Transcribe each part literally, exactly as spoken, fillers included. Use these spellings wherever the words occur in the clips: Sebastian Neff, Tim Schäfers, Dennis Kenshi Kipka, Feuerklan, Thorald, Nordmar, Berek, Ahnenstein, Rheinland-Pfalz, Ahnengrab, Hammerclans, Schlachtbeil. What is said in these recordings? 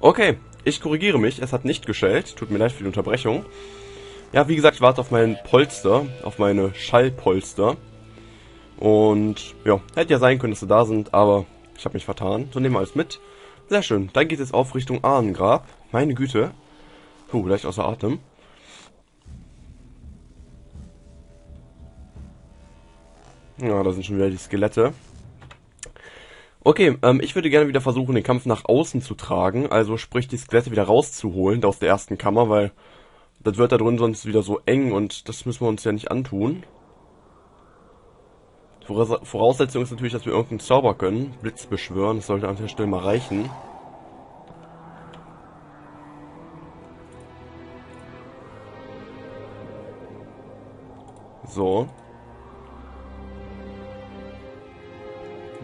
Okay, ich korrigiere mich, es hat nicht geschellt. Tut mir leid für die Unterbrechung. Ja, wie gesagt, ich warte auf mein Polster, auf meine Schallpolster. Und ja, hätte ja sein können, dass sie da sind, aber ich habe mich vertan. So, nehmen wir alles mit. Sehr schön, dann geht es auf Richtung Ahnengrab. Meine Güte. Puh, leicht außer Atem. Ja, da sind schon wieder die Skelette. Okay, ähm, ich würde gerne wieder versuchen, den Kampf nach außen zu tragen. Also sprich, die Skelette wieder rauszuholen aus der ersten Kammer, weil das wird da drin sonst wieder so eng und das müssen wir uns ja nicht antun. Voraussetzung ist natürlich, dass wir irgendeinen Zauber können. Blitz beschwören, das sollte an der Stelle mal reichen. So.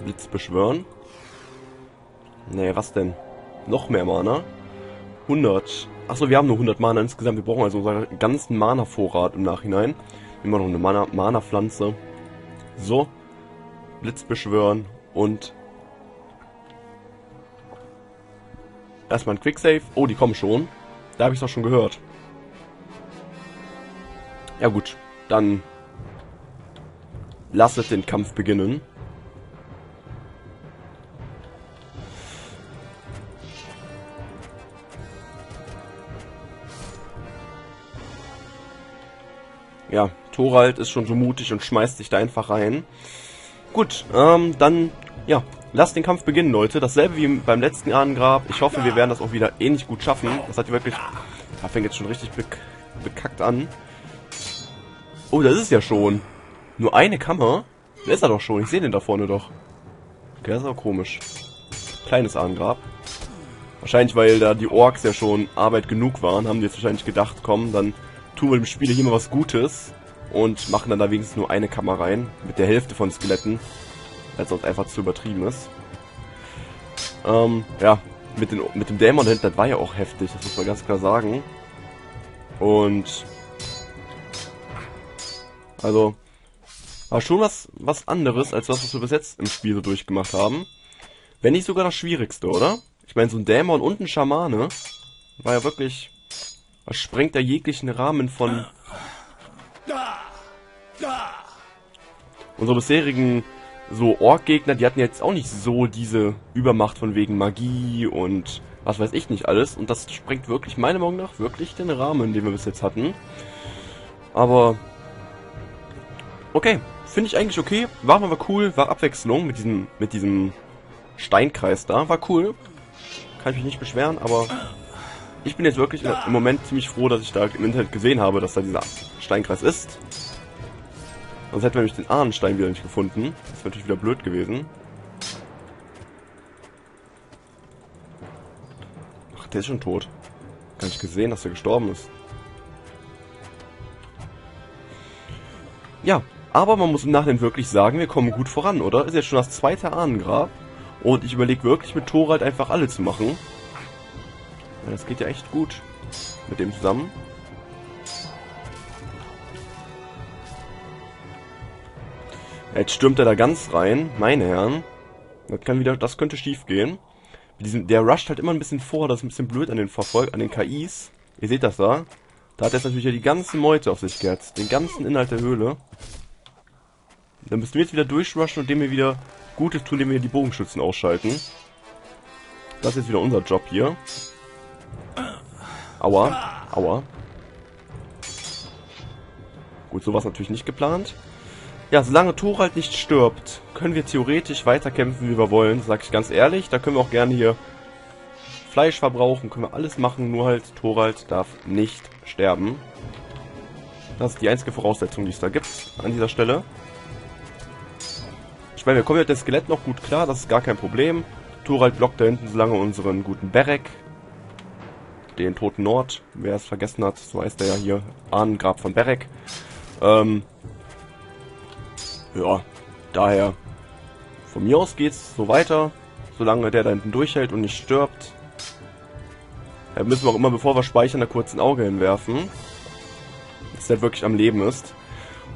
Blitz beschwören. Nee, was denn? Noch mehr Mana? hundert. Achso, wir haben nur hundert Mana insgesamt. Wir brauchen also unseren ganzen Mana-Vorrat im Nachhinein. Immer noch eine Mana-Mana-Pflanze. So. Blitz beschwören und erstmal ein Quicksave. Oh, die kommen schon. Da habe ich es auch schon gehört. Ja gut, dann lasst den Kampf beginnen. Ja, Thorald ist schon so mutig und schmeißt sich da einfach rein. Gut, ähm, dann, ja, lasst den Kampf beginnen, Leute. Dasselbe wie beim letzten Ahnengrab. Ich hoffe, wir werden das auch wieder ähnlich gut schaffen. Das hat wirklich... Da fängt jetzt schon richtig bek bekackt an. Oh, das ist ja schon. Nur eine Kammer? Da ist er doch schon. Ich sehe den da vorne doch. Okay, das ist aber komisch. Kleines Ahnengrab. Wahrscheinlich, weil da die Orks ja schon Arbeit genug waren, haben die jetzt wahrscheinlich gedacht, komm, dann tun wir dem Spieler hier mal was Gutes und machen dann da wenigstens nur eine Kammer rein, mit der Hälfte von Skeletten, weil sonst einfach zu übertrieben ist. Ähm, ja, mit, den, mit dem Dämon hinten, das war ja auch heftig, das muss man ganz klar sagen. Und also, war schon was, was anderes, als das, was wir bis jetzt im Spiel so durchgemacht haben. Wenn nicht sogar das Schwierigste, oder? Ich meine, so ein Dämon und ein Schamane war ja wirklich... Das sprengt da jeglichen Rahmen von unsere bisherigen so Ork-Gegner, die hatten jetzt auch nicht so diese Übermacht von wegen Magie und was weiß ich nicht alles. Und das sprengt wirklich, meiner Meinung nach, wirklich den Rahmen, den wir bis jetzt hatten. Aber okay, finde ich eigentlich okay. War mal cool, war Abwechslung mit diesem, mit diesem Steinkreis da. War cool. Kann ich mich nicht beschweren, aber... Ich bin jetzt wirklich im Moment ziemlich froh, dass ich da im Internet gesehen habe, dass da dieser Steinkreis ist. Sonst hätten wir nämlich den Ahnenstein wieder nicht gefunden. Das wäre natürlich wieder blöd gewesen. Ach, der ist schon tot. Gar nicht gesehen, dass er gestorben ist. Ja, aber man muss im Nachhinein wirklich sagen, wir kommen gut voran, oder? Ist jetzt schon das zweite Ahnengrab. Und ich überlege wirklich, mit Thorald einfach alle zu machen. Das geht ja echt gut mit dem zusammen. Jetzt stürmt er da ganz rein, meine Herren. Das kann wieder, das könnte schief gehen. Der rusht halt immer ein bisschen vor, das ist ein bisschen blöd an den Verfolg, an den K Is. Ihr seht das da. Da hat er jetzt natürlich ja die ganze Meute auf sich gehetzt, den ganzen Inhalt der Höhle. Dann müssen wir jetzt wieder durchrushen und dem hier wieder Gutes tun, dem wir die Bogenschützen ausschalten. Das ist jetzt wieder unser Job hier. Aua, aua. Gut, sowas natürlich nicht geplant. Ja, solange Thorald nicht stirbt, können wir theoretisch weiterkämpfen, wie wir wollen, sag ich ganz ehrlich. Da können wir auch gerne hier Fleisch verbrauchen, können wir alles machen, nur halt Thorald darf nicht sterben. Das ist die einzige Voraussetzung, die es da gibt an dieser Stelle. Ich meine, wir kommen mit dem Skelett noch gut klar, das ist gar kein Problem. Thorald blockt da hinten solange unseren guten Berek. Den toten Nord, wer es vergessen hat, so heißt der ja hier, Ahnengrab von Berek. Ähm, ja, daher, von mir aus geht's so weiter, solange der da hinten durchhält und nicht stirbt. Da müssen wir auch immer, bevor wir speichern, da kurz ein Auge hinwerfen, dass der wirklich am Leben ist.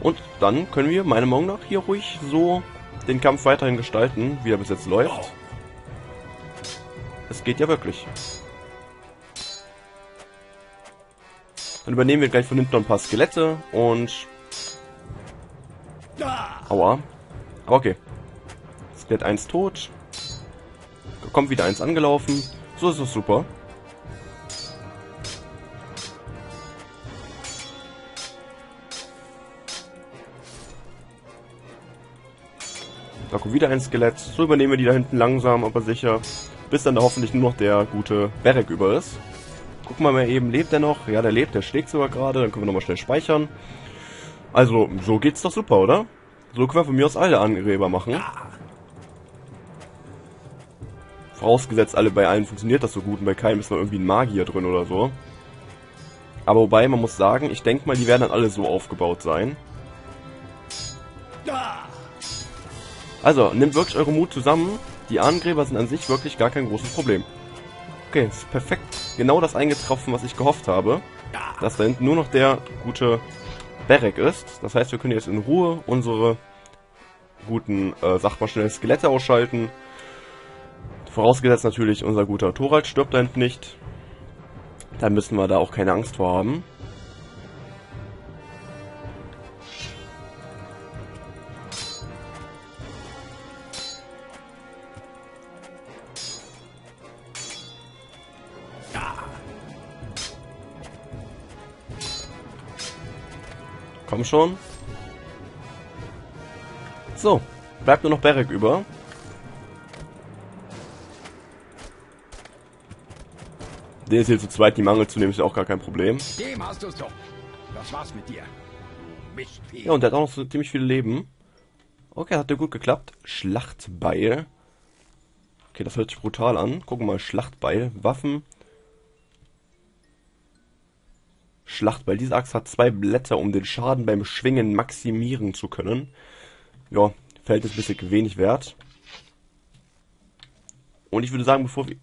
Und dann können wir, meiner Meinung nach, hier ruhig so den Kampf weiterhin gestalten, wie er bis jetzt läuft. Es geht ja wirklich. Dann übernehmen wir gleich von hinten noch ein paar Skelette und... Aua. Aber okay. Skelett eins tot. Da kommt wieder eins angelaufen. So ist das super. Da kommt wieder ein Skelett. So übernehmen wir die da hinten langsam, aber sicher. Bis dann da hoffentlich nur noch der gute Berek über ist. Gucken wir mal eben, lebt der noch? Ja, der lebt, der schlägt sogar gerade. Dann können wir nochmal schnell speichern. Also, so geht's doch super, oder? So können wir von mir aus alle Ahnengräber machen. Vorausgesetzt, alle bei allen funktioniert das so gut und bei keinem ist noch irgendwie ein Magier drin oder so. Aber wobei, man muss sagen, ich denke mal, die werden dann alle so aufgebaut sein. Also, nehmt wirklich eure Mut zusammen. Die Ahnengräber sind an sich wirklich gar kein großes Problem. Okay, das ist perfekt. Genau das eingetroffen, was ich gehofft habe. Dass da hinten nur noch der gute Berek ist. Das heißt, wir können jetzt in Ruhe unsere guten, äh, sag mal schnell, Skelette ausschalten. Vorausgesetzt natürlich, unser guter Thorald stirbt da hinten nicht. Dann müssen wir da auch keine Angst vor haben. Komm schon. So, bleibt nur noch Berek über. Den ist hier zu zweit, die Mangel zu nehmen, ist ja auch gar kein Problem. Dem hast du's doch. Das war's mit dir. Ja, und der hat auch noch so ziemlich viel Leben. Okay, hat ja gut geklappt. Schlachtbeil. Okay, das hört sich brutal an. Gucken wir mal, Schlachtbeil. Waffen. Schlachtbeil. Diese Axt hat zwei Blätter, um den Schaden beim Schwingen maximieren zu können. Ja, verhältnismäßig wenig wert. Und ich würde sagen, bevor wir...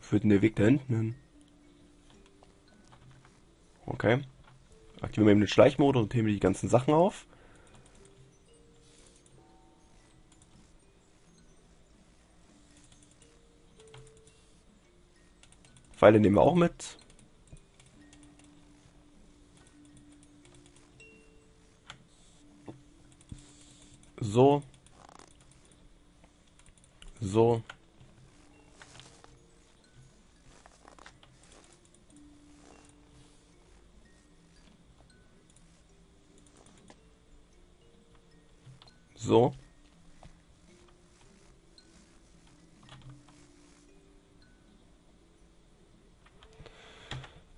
Führt denn der Weg da hinten hin? Okay. Aktivieren wir eben den Schleichmodus und heben die ganzen Sachen auf. Pfeile nehmen wir auch mit. So. So. So.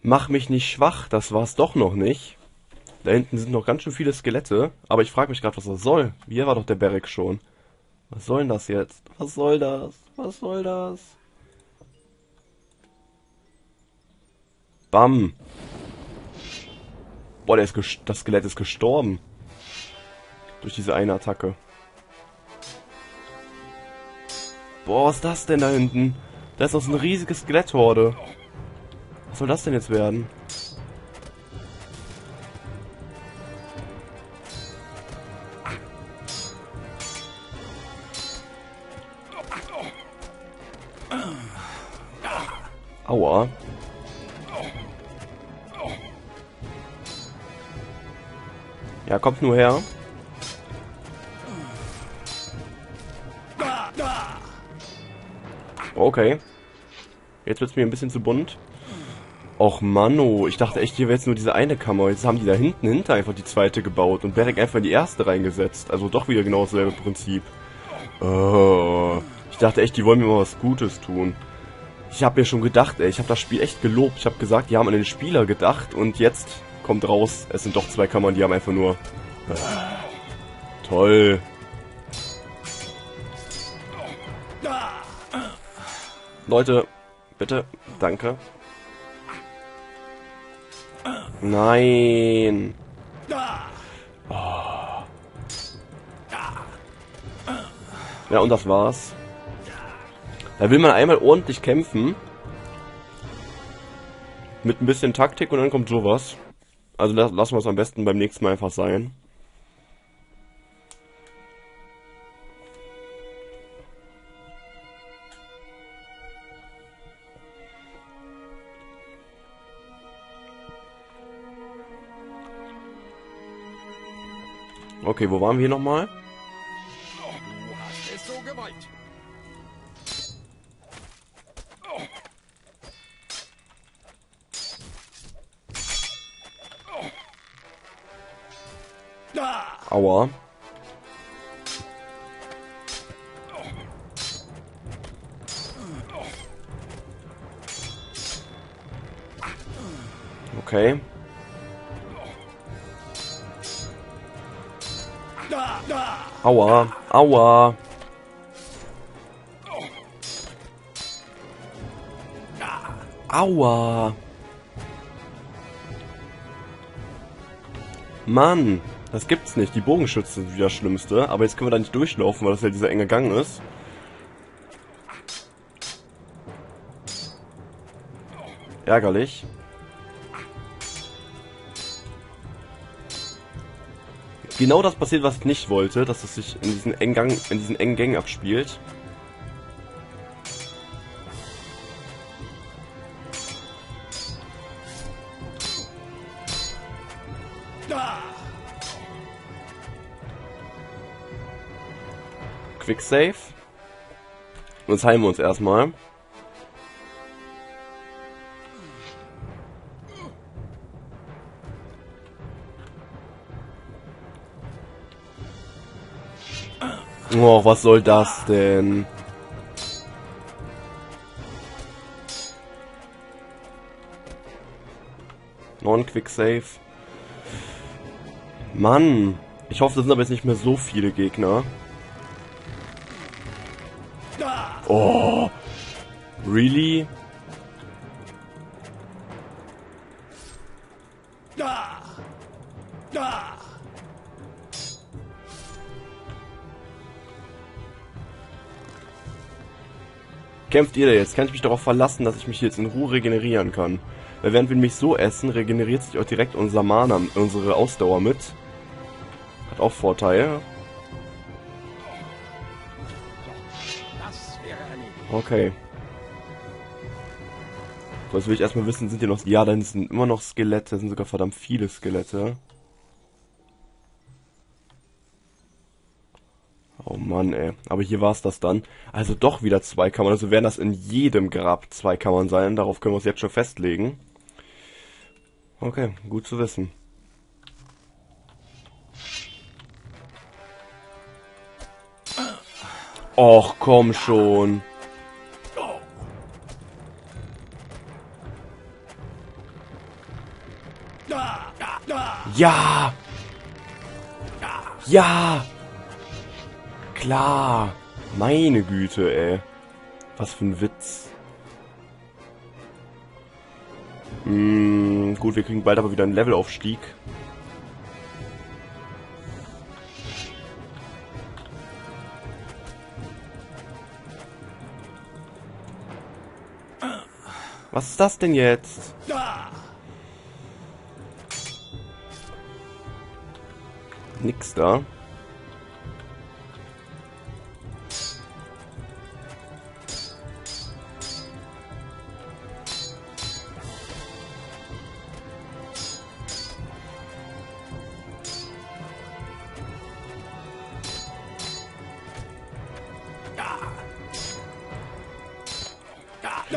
Mach mich nicht schwach, das war's doch noch nicht. Da hinten sind noch ganz schön viele Skelette, aber ich frage mich gerade, was das soll. Hier war doch der Berek schon. Was soll denn das jetzt? Was soll das? Was soll das? Bam. Boah, der ist das Skelett ist gestorben. Durch diese eine Attacke. Boah, was ist das denn da hinten? Da ist noch so eine riesige Skeletthorde. Was soll das denn jetzt werden? Aua. Ja, kommt nur her. Okay. Jetzt wird es mir ein bisschen zu bunt. Och Manno, ich dachte echt, hier wäre jetzt nur diese eine Kammer. Jetzt haben die da hinten hinter einfach die zweite gebaut und Berek einfach in die erste reingesetzt. Also doch wieder genau dasselbe Prinzip. Oh, ich dachte echt, die wollen mir mal was Gutes tun. Ich habe mir schon gedacht, ey, ich habe das Spiel echt gelobt. Ich habe gesagt, die haben an den Spieler gedacht und jetzt kommt raus, es sind doch zwei Kammern, die haben einfach nur... Toll. Leute, bitte, danke. Nein. Oh. Ja, und das war's. Da will man einmal ordentlich kämpfen. Mit ein bisschen Taktik und dann kommt sowas. Also das lassen wir es am besten beim nächsten Mal einfach sein. Okay, wo waren wir hier nochmal? Oh, du hast es so gemeint. Oh. Oh. Ah. Aua. Okay. Aua, aua. Aua. Mann, das gibt's nicht. Die Bogenschützen sind wieder das Schlimmste. Aber jetzt können wir da nicht durchlaufen, weil das ja dieser enge Gang ist. Ärgerlich. Genau das passiert, was ich nicht wollte, dass es sich in diesen engen Gang, in diesen engen Gang abspielt. Quick Save. Und jetzt heilen wir uns erstmal. Och, was soll das denn? Non-Quick-Save. Mann, ich hoffe, das sind aber jetzt nicht mehr so viele Gegner. Oh, really? Kämpft ihr da jetzt? Kann ich mich darauf verlassen, dass ich mich jetzt in Ruhe regenerieren kann? Weil während wir mich so essen, regeneriert sich auch direkt unser Mana, unsere Ausdauer mit. Hat auch Vorteile. Okay. So, jetzt will ich erstmal wissen, sind hier noch... Ja, da sind immer noch Skelette, da sind sogar verdammt viele Skelette. Oh Mann, ey. Aber hier war es das dann. Also doch wieder zwei Kammern. Also werden das in jedem Grab zwei Kammern sein. Darauf können wir uns jetzt schon festlegen. Okay, gut zu wissen. Och, komm schon. Ja! Ja! Klar, meine Güte, ey. Was für ein Witz. Hm, gut, wir kriegen bald aber wieder einen Levelaufstieg. Was ist das denn jetzt? Nix da.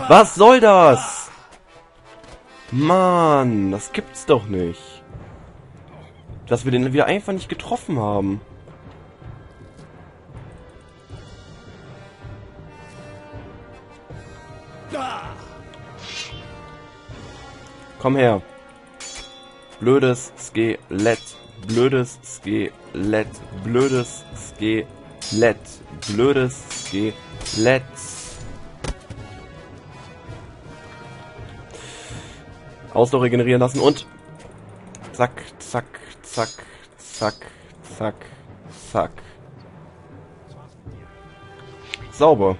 Was soll das? Mann, das gibt's doch nicht. Dass wir den wieder einfach nicht getroffen haben. Komm her. Blödes Skelett. Blödes Skelett. Blödes Skelett. Blödes Skelett. Ausdauer regenerieren lassen und zack, zack, zack, zack, zack, zack. Sauber.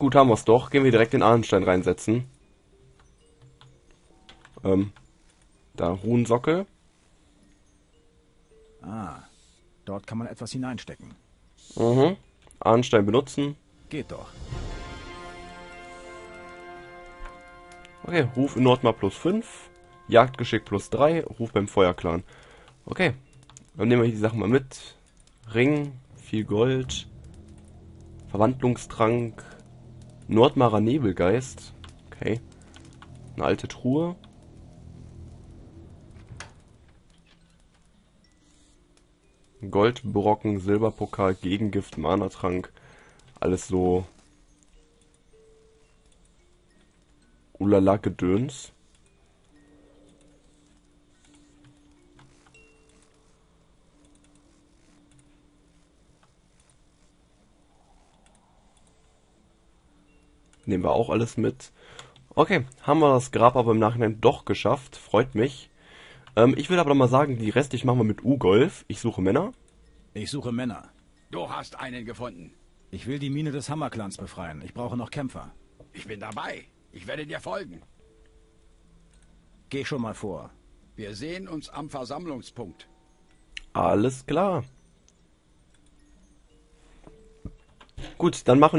Gut, haben wir es doch. Gehen wir direkt den Ahnenstein reinsetzen. Ähm. Da, Runensocke. Ah, dort kann man etwas hineinstecken. Mhm. Ahnenstein benutzen. Geht doch. Okay, Ruf in Nordmar plus fünf. Jagdgeschick plus drei. Ruf beim Feuerklan. Okay, dann nehmen wir hier die Sachen mal mit. Ring, viel Gold. Verwandlungstrank. Nordmarer Nebelgeist. Okay. Eine alte Truhe. Goldbrocken, Silberpokal, Gegengift, Mana-Trank. Alles so... Ulala Gedöns. Nehmen wir auch alles mit. Okay, haben wir das Grab aber im Nachhinein doch geschafft. Freut mich. Ähm, ich will aber noch mal sagen, die restlich machen wir mit U-Golf. Ich suche Männer. Ich suche Männer. Du hast einen gefunden. Ich will die Mine des Hammerclans befreien. Ich brauche noch Kämpfer. Ich bin dabei. Ich werde dir folgen. Geh schon mal vor. Wir sehen uns am Versammlungspunkt. Alles klar. Gut, dann machen wir...